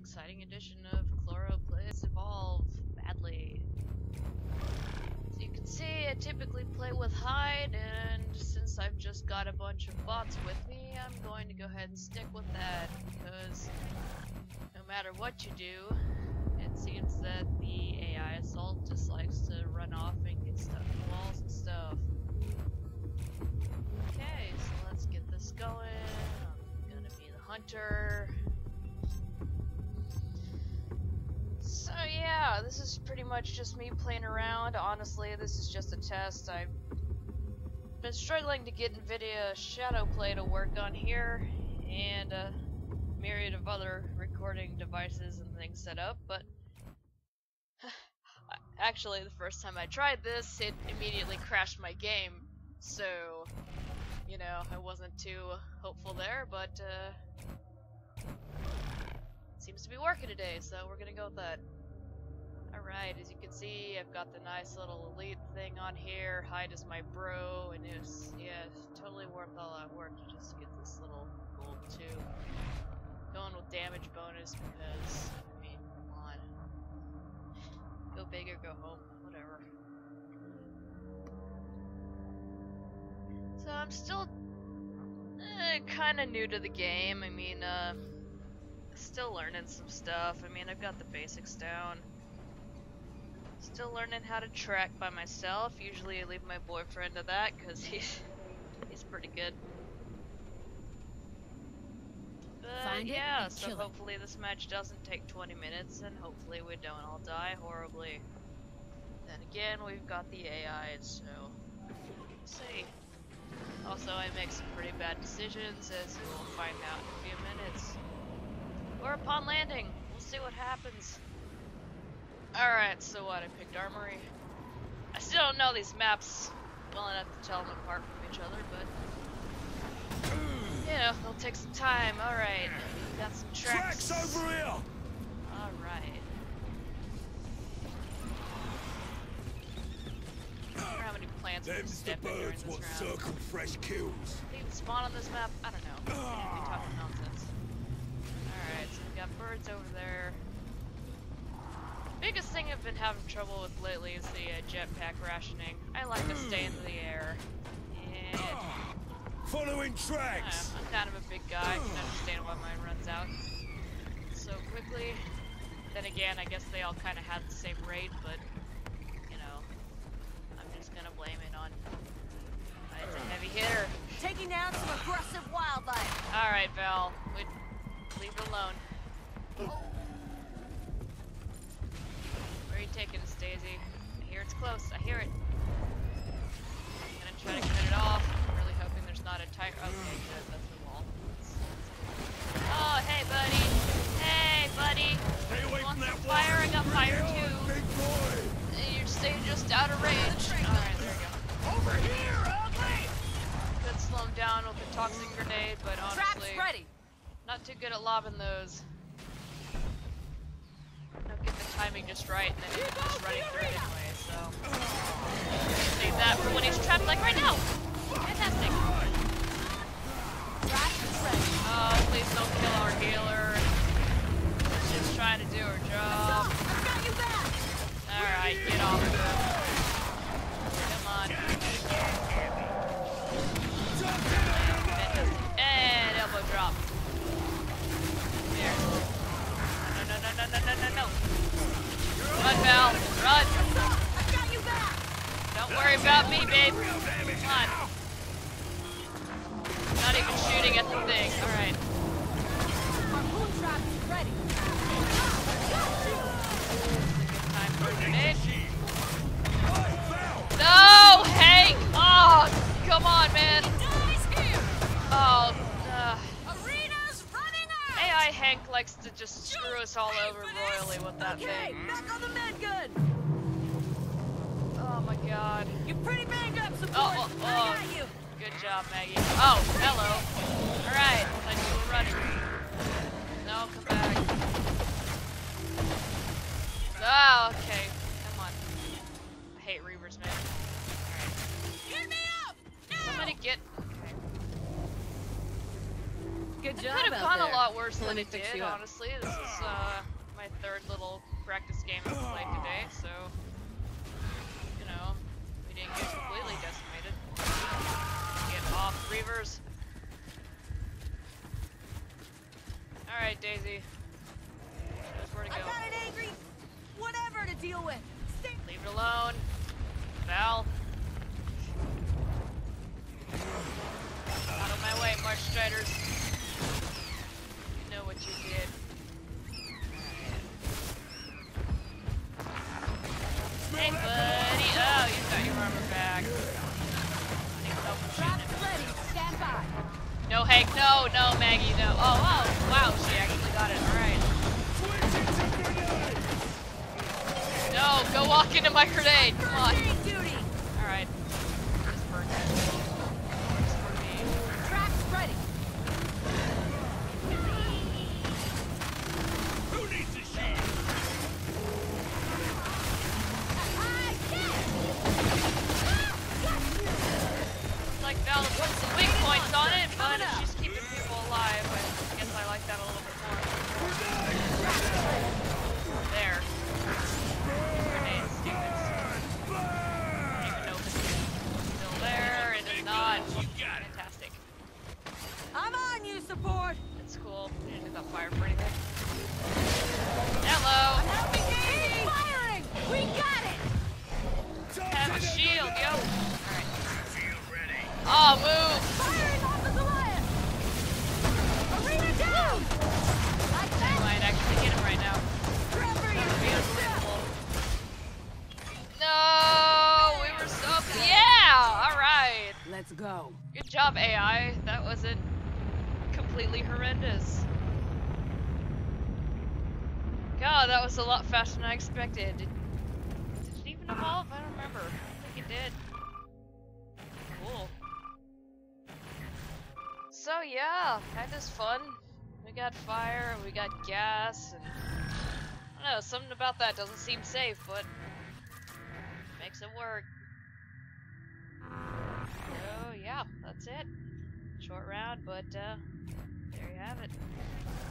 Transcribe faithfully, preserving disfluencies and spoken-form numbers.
exciting edition of Chloro Plays Evolve Badly. So you can see I typically play with Hyde, and since I've just got a bunch of bots with me, I'm going to go ahead and stick with that, because no matter what you do, it seems that the A I assault just likes to run off and get stuck in walls and stuff. Okay, so let's get this going. I'm gonna be the hunter. So yeah, this is pretty much just me playing around. Honestly, this is just a test. I've been struggling to get Nvidia Shadowplay to work on here, and a myriad of other recording devices and things set up, but actually the first time I tried this, it immediately crashed my game. So, you know, I wasn't too hopeful there, but uh, it seems to be working today, so we're gonna go with that. Alright, as you can see, I've got the nice little elite thing on here. Hyde is my bro, and it was, yeah, it's totally worth all that work to just get this little gold too. Going with damage bonus because, I mean, come on. Go big or go home, whatever. So I'm still eh, kind of new to the game. I mean, uh, still learning some stuff. I mean, I've got the basics down. Still learning how to track by myself. Usually I leave my boyfriend to that because he's he's pretty good. But Find yeah, so hopefully it. This match doesn't take twenty minutes, and hopefully we don't all die horribly. Then again, we've got the A I, so we'll see. Also, I make some pretty bad decisions, as you will find out in a few minutes. Or upon landing, we'll see what happens. Alright, so what? I picked Armory. I still don't know these maps well enough to tell them apart from each other, but you know, they'll take some time. Alright, we got some tracks. Tracks over here! Alright. Plants them the birds what circle fresh kills. They even spawn on this map? I don't know. They can't be talking nonsense. Alright, so we got birds over there. The biggest thing I've been having trouble with lately is the uh, jetpack rationing. I like to stay in the air. Yeah. Following tracks! I'm kind of a big guy. I can understand why mine runs out so quickly. Then again, I guess they all kind of had the same rate, but gonna blame it on uh, it's a heavy hitter. Taking down some aggressive wildlife. All right, Val, we'd leave it alone. Oh. Where are you taking us, Daisy? I hear it's close. I hear it. I'm gonna try to cut it off. I'm really hoping there's not a tiger. Okay, good. That's the wall. Oh, hey, buddy. Hey, buddy. Stay away from that wall. Fire. I got fire too. Big boy. You're staying just out of range. Alright, there we go. Over here, ugly! Could slow him down with a toxic grenade, but honestly, ready. Not too good at lobbing those. Don't get the timing just right, and then he's just running through it anyway, so. Save that for when he's trapped, like right now! Fantastic! Oh, please don't kill our healer. She's just trying to do her job. I've got you back! Alright, get off of him. Come on. Fantastic. And elbow drop. There. No, no, no, no, no, no, no, no. Run, Val. Run. Don't worry about me, babe. Come on. Not even shooting at the thing. Alright. Our moon trap is ready. Grenade. No, Hank! Oh, come on, man! Oh, uh. Arena's running out. A I Hank likes to just screw us all over royally with that okay, thing. Back on the med gun. Oh my God! You pretty banged up, support. Oh, oh, oh. Good job, Maggie. Oh, hello. All right, I thought you were running. No, come back. Oh, okay. Come on. I hate Reavers, man. Alright. Get me up! Now! Somebody get. Okay. Good job. It could have gone a lot worse than it did, honestly. This is uh, my third little practice game I've played today, so you know, we didn't get completely decimated. Get off, Reavers. Alright, Daisy. She knows where to go. I got an angry whatever to deal with. Stay Leave it alone. Val. Out of my way, March Striders. You know what you did. Hey, buddy! Oh, you got your armor back. Stand by. No, Hank, no, no, Maggie, no. Oh, oh, wow, she actually got it. Alright. No, go walk into my grenade. Come on. Alright. Just burn that. Faster than I expected. Did, did it even evolve? I don't remember. I think it did. Cool. So yeah, that is fun. We got fire, we got gas, and I don't know, something about that doesn't seem safe, but it makes it work. So yeah, that's it. Short round, but uh, there you have it.